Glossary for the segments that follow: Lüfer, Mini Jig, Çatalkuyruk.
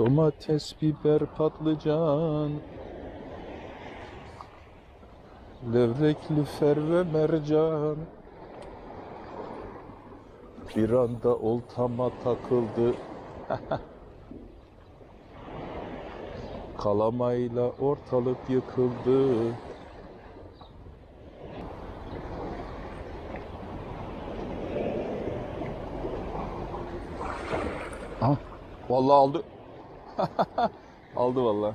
Domates, biber, patlıcan, levrek, lüfer ve mercan. Bir anda oltama takıldı. Kalamayla ortalık yıkıldı. Ah, vallahi aldı. Aldı vallahi.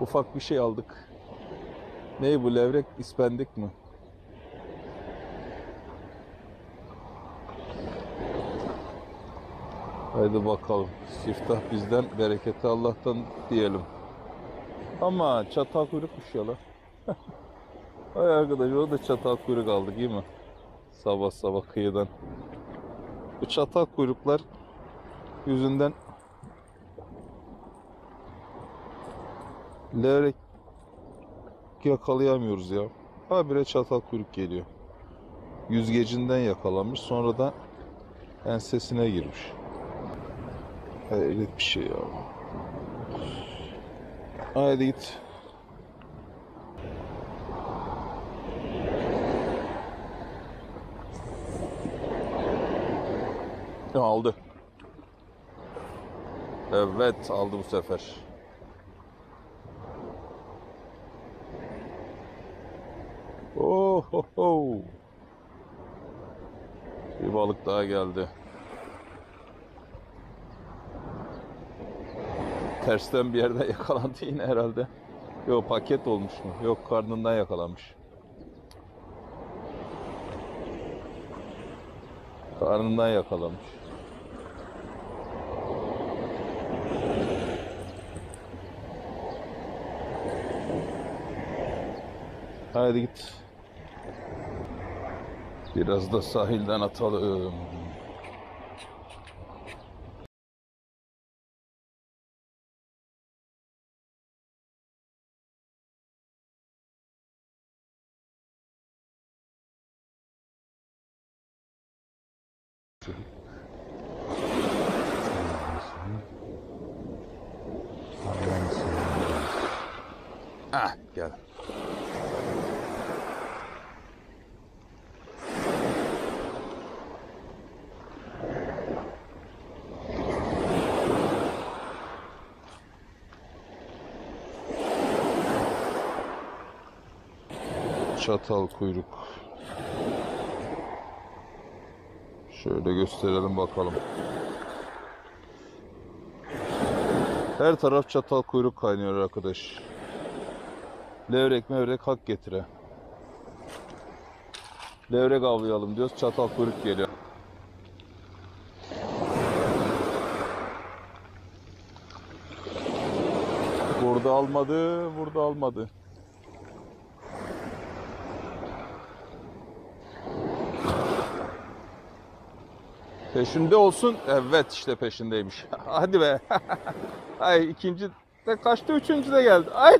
Ufak bir şey aldık. Ney bu, levrek, ispendik mi? Haydi bakalım. Siftah bizden, bereketi Allah'tan diyelim. Ama çatalkuyrukmuş ya lan. Ay arkadaş, o da çatalkuyruk aldık, iyi mi? Sabah sabah kıyıdan. Bu çatalkuyruklar yüzünden levrek yakalayamıyoruz ya. Habire çatalkuyruk geliyor. Yüzgecinden yakalanmış, sonra da ensesine girmiş. Hayret bir şey ya. Haydi git. Aldı. Evet, aldı bu sefer. Oh ho ho. Bir balık daha geldi. Tersten bir yerden yakalandı yine herhalde. Yok, paket olmuş mu? Yok, karnından yakalanmış. Karnından yakalanmış. Haydi git. Biraz da sahilden atalım. Ah, gel. Çatalkuyruk. Şöyle gösterelim bakalım. Her taraf çatalkuyruk kaynıyor arkadaş. Levrek mevrek hak getire. Levrek avlayalım diyoruz, çatalkuyruk geliyor. Burada almadı, burada almadı. Peşinde olsun. Evet, işte peşindeymiş. Hadi be. Ay, ikinci de kaçtı, üçüncü de geldi. Ay.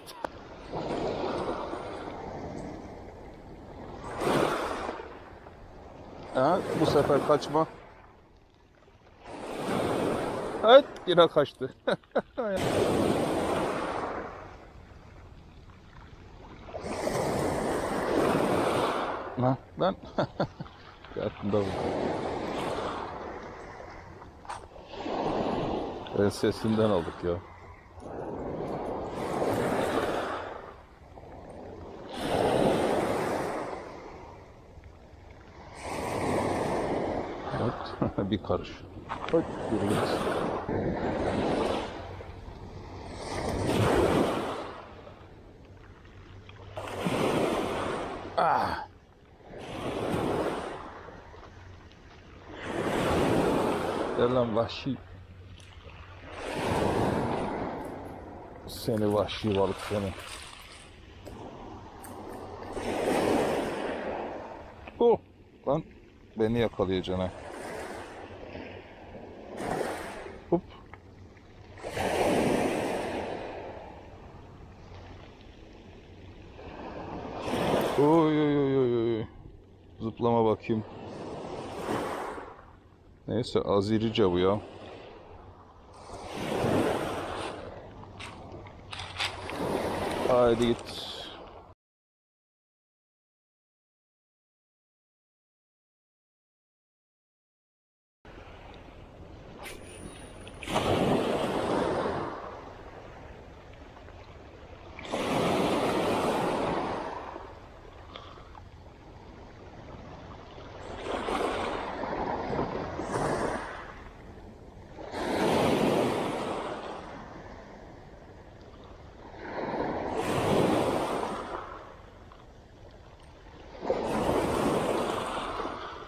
Ha, bu sefer kaçma. Evet, yine kaçtı. Lan lan. Yattım da bu. Sesinden aldık ya. Evet, bir karış. Hadi, ah. Gel lan vahşi. Seni vahşi balık seni. Oh lan, beni yakalayacaksın ha. Hop. Oy oy oy oy. Zıplama bakayım. Neyse, azirice bu ya. Haydi git.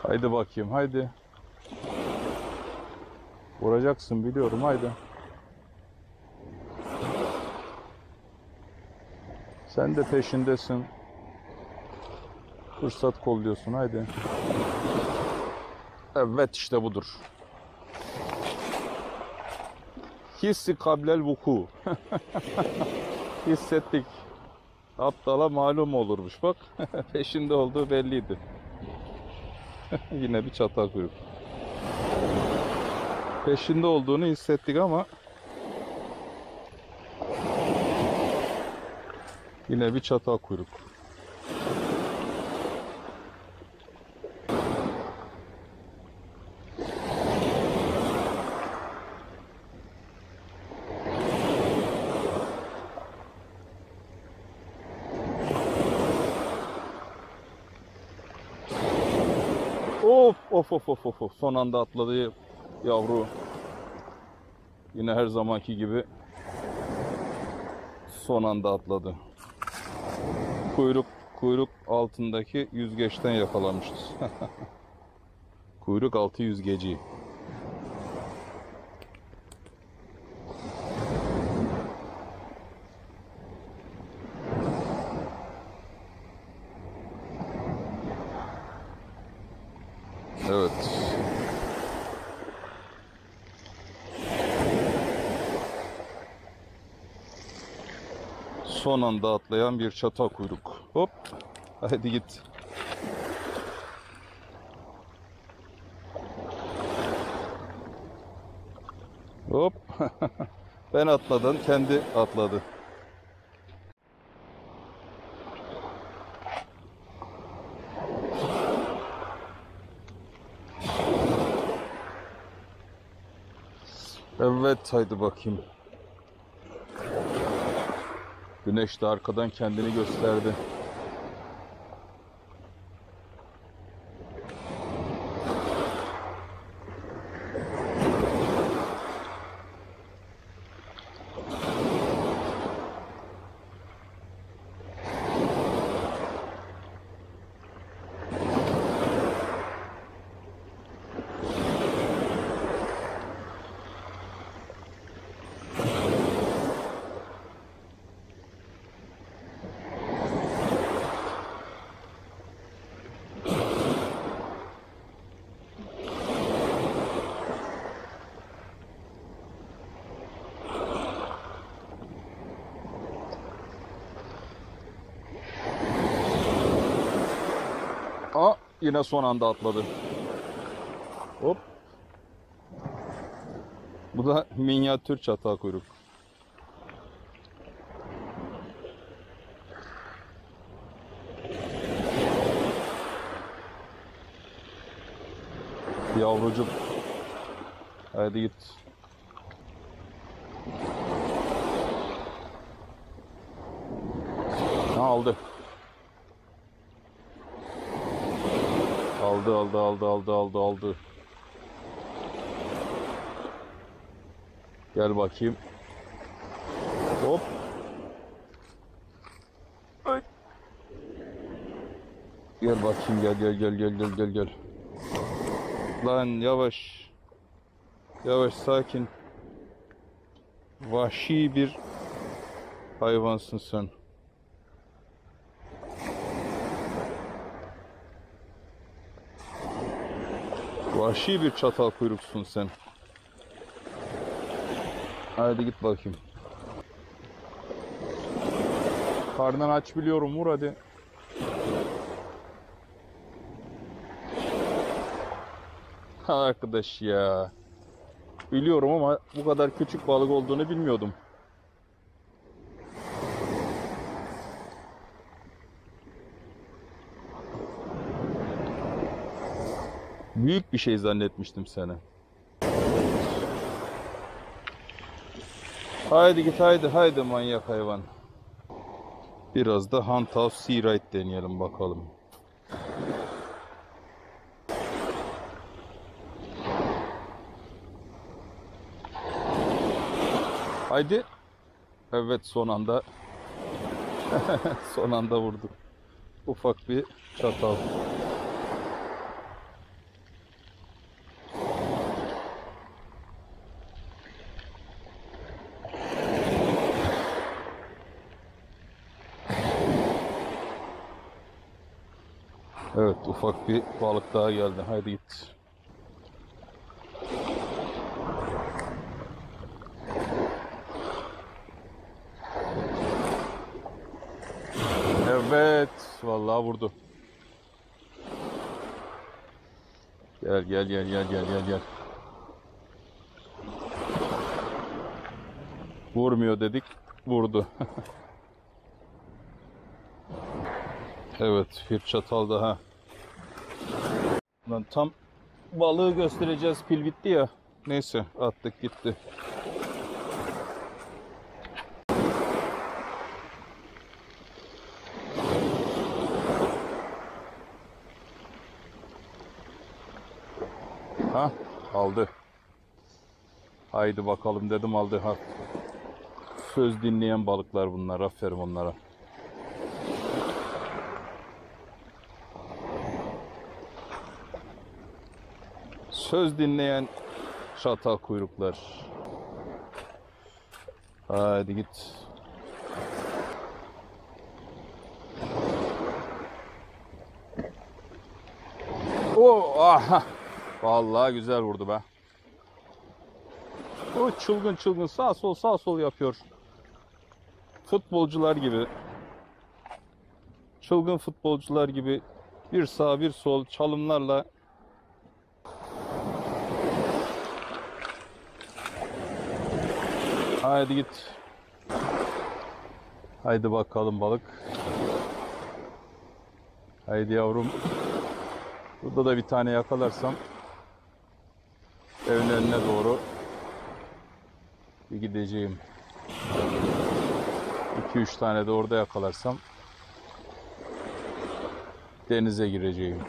Haydi bakayım, haydi. Vuracaksın biliyorum, haydi. Sen de peşindesin. Fırsat kolluyorsun, haydi. Evet, işte budur. Hissi kablel vuku. Hissettik. Aptala malum olurmuş bak. Peşinde olduğu belliydi. Yine bir çatalkuyruk. Peşinde olduğunu hissettik ama yine bir çatalkuyruk. Of of of of of, son anda atladı yavru. Yine her zamanki gibi son anda atladı. Kuyruk altındaki yüzgeçten yakalamışız. Kuyruk altı yüzgeci. Evet. Son anda atlayan bir çatalkuyruk. Hop. Hadi git. Hop. Ben atladım, kendi atladı. Evet, haydi bakayım. Güneş de arkadan kendini gösterdi. Aa, yine son anda atladı. Hop. Bu da minyatür çatalkuyruk. Yavrucuk. Haydi git. Ha, aldı. Aldı. Gel bakayım. Hop. Ay. Gel bakayım, gel. Lan yavaş. Yavaş, sakin. Vahşi bir hayvansın sen. Vahşi bir çatalkuyruksun sen. Haydi git bakayım. Karnın aç biliyorum, vur hadi. Arkadaş ya. Biliyorum ama bu kadar küçük balık olduğunu bilmiyordum. Büyük bir şey zannetmiştim seni. Haydi git haydi haydi manyak hayvan. Biraz da Hunt of Sea Right deneyelim bakalım. Haydi. Evet son anda. Son anda vurdum. Ufak bir çatal. Evet ufak bir balık daha geldi. Haydi git. Evet vallahi vurdu. Gel gel gel gel gel gel gel. Vurmuyor dedik, vurdu. Evet bir çatal daha. Lan tam balığı göstereceğiz, pil bitti ya. Neyse attık gitti. Ha aldı. Haydi bakalım dedim, aldı. Ha. Söz dinleyen balıklar bunlar, aferin onlara. Söz dinleyen çatal kuyruklar. Haydi git. Oo, aha. Vallahi güzel vurdu be. O çılgın çılgın sağ sol sağ sol yapıyor. Futbolcular gibi. Çılgın futbolcular gibi bir sağ bir sol çalımlarla. Haydi git. Haydi bakalım balık. Haydi yavrum. Burada da bir tane yakalarsam evin önüne doğru bir gideceğim. 2-3 tane de orada yakalarsam denize gireceğim.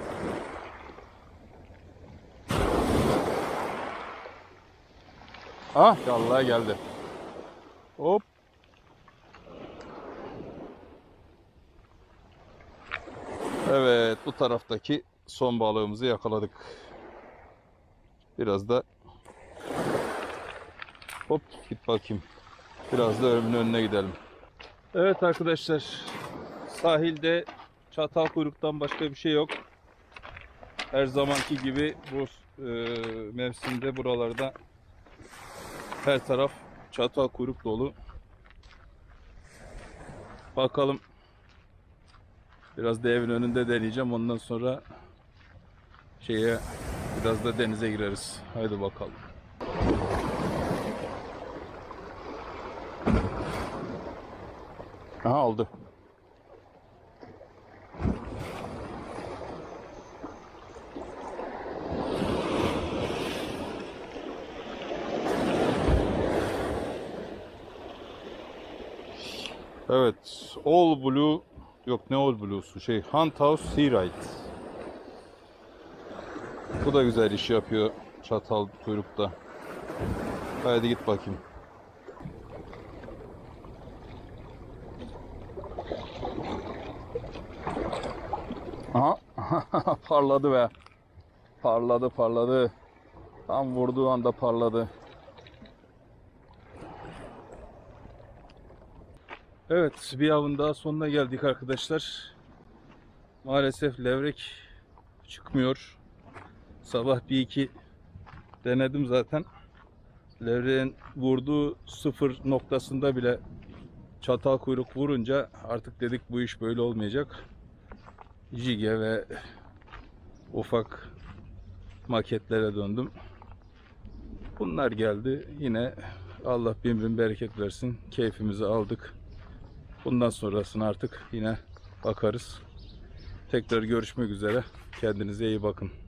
Ah vallahi geldi. Hop. Evet bu taraftaki son balığımızı yakaladık. Biraz da hop git bakayım. Biraz da ölümün önüne gidelim. Evet arkadaşlar, sahilde çatal kuyruktan başka bir şey yok. Her zamanki gibi bu mevsimde buralarda her taraf çatal kuyruk dolu. Bakalım. Biraz da evin önünde deneyeceğim. Ondan sonra şeye biraz da denize gireriz. Haydi bakalım. Aha aldı. Evet, All Blue, yok ne All Blue'su, şey, Hunt of Sea Right. Bu da güzel iş yapıyor çatal kuyrukta. Haydi git bakayım. Aha, parladı be. Parladı, parladı. Tam vurduğu anda parladı. Evet, bir avın daha sonuna geldik arkadaşlar. Maalesef levrek çıkmıyor. Sabah bir iki denedim zaten. Levreğin vurduğu sıfır noktasında bile çatal kuyruk vurunca artık dedik bu iş böyle olmayacak. Jige ve ufak maketlere döndüm. Bunlar geldi. Yine Allah bin bin bereket versin. Keyfimizi aldık. Bundan sonrasını artık yine bakarız. Tekrar görüşmek üzere. Kendinize iyi bakın.